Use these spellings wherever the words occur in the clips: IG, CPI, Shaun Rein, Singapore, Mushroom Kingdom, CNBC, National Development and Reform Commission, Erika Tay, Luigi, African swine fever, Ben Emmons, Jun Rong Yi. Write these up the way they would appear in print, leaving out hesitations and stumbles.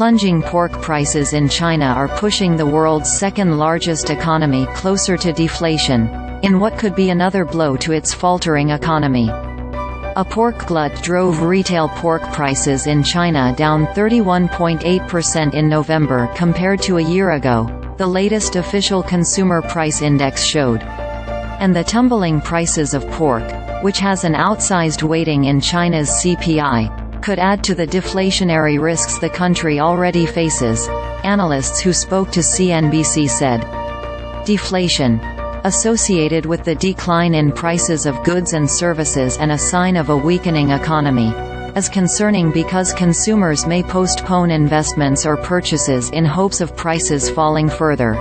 Plunging pork prices in China are pushing the world's second-largest economy closer to deflation, in what could be another blow to its faltering economy. A pork glut drove retail pork prices in China down 31.8% in November compared to a year ago, the latest official consumer price index showed. And the tumbling prices of pork, which has an outsized weighting in China's CPI, could add to the deflationary risks the country already faces, analysts who spoke to CNBC said. Deflation, associated with the decline in prices of goods and services and a sign of a weakening economy, is concerning because consumers may postpone investments or purchases in hopes of prices falling further.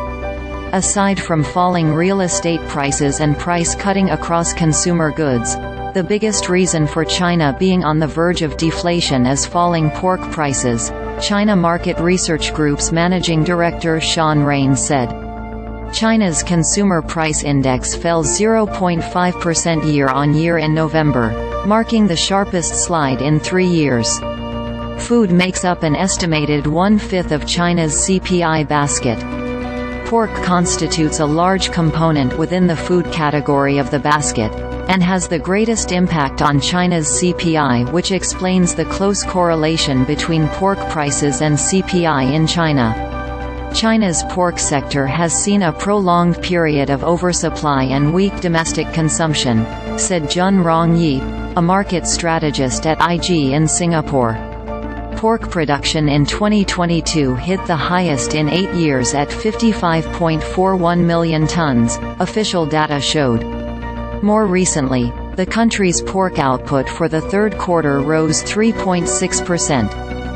Aside from falling real estate prices and price cutting across consumer goods, the biggest reason for China being on the verge of deflation is falling pork prices, China Market Research Group's managing director Shaun Rein said. China's consumer price index fell 0.5% year-on-year in November, marking the sharpest slide in 3 years. Food makes up an estimated 1/5 of China's CPI basket. Pork constitutes a large component within the food category of the basket, and has the greatest impact on China's CPI, which explains the close correlation between pork prices and CPI in China. China's pork sector has seen a prolonged period of oversupply and weak domestic consumption, said Jun Rong Yi, a market strategist at IG in Singapore. Pork production in 2022 hit the highest in 8 years at 55.41 million tons, official data showed. More recently, the country's pork output for the third quarter rose 3.6%.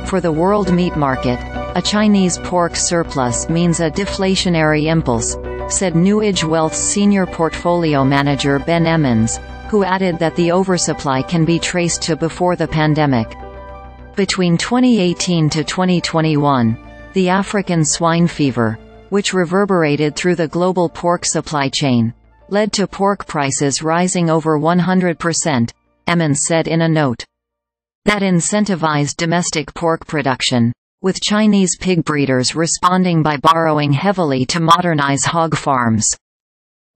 For the world meat market, a Chinese pork surplus means a deflationary impulse, said Newedge Wealth's senior portfolio manager Ben Emmons, who added that the oversupply can be traced to before the pandemic. Between 2018 to 2021, the African swine fever, which reverberated through the global pork supply chain, led to pork prices rising over 100%, Emmons said in a note. That incentivized domestic pork production, with Chinese pig breeders responding by borrowing heavily to modernize hog farms.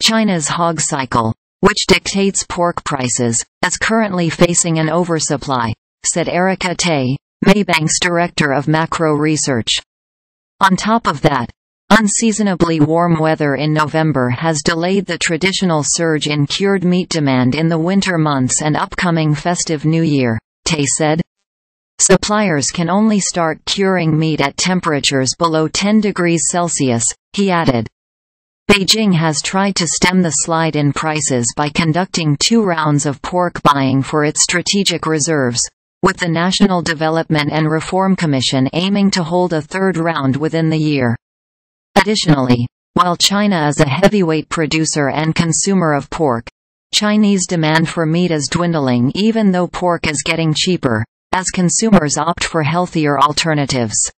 China's hog cycle, which dictates pork prices, is currently facing an oversupply, said Erika Tay, Maybank's director of macro research. On top of that, unseasonably warm weather in November has delayed the traditional surge in cured meat demand in the winter months and upcoming festive New Year, Tay said. Suppliers can only start curing meat at temperatures below 10 degrees Celsius, he added. Beijing has tried to stem the slide in prices by conducting 2 rounds of pork buying for its strategic reserves, with the National Development and Reform Commission aiming to hold a 3rd round within the year. Additionally, while China is a heavyweight producer and consumer of pork, Chinese demand for meat is dwindling even though pork is getting cheaper, as consumers opt for healthier alternatives.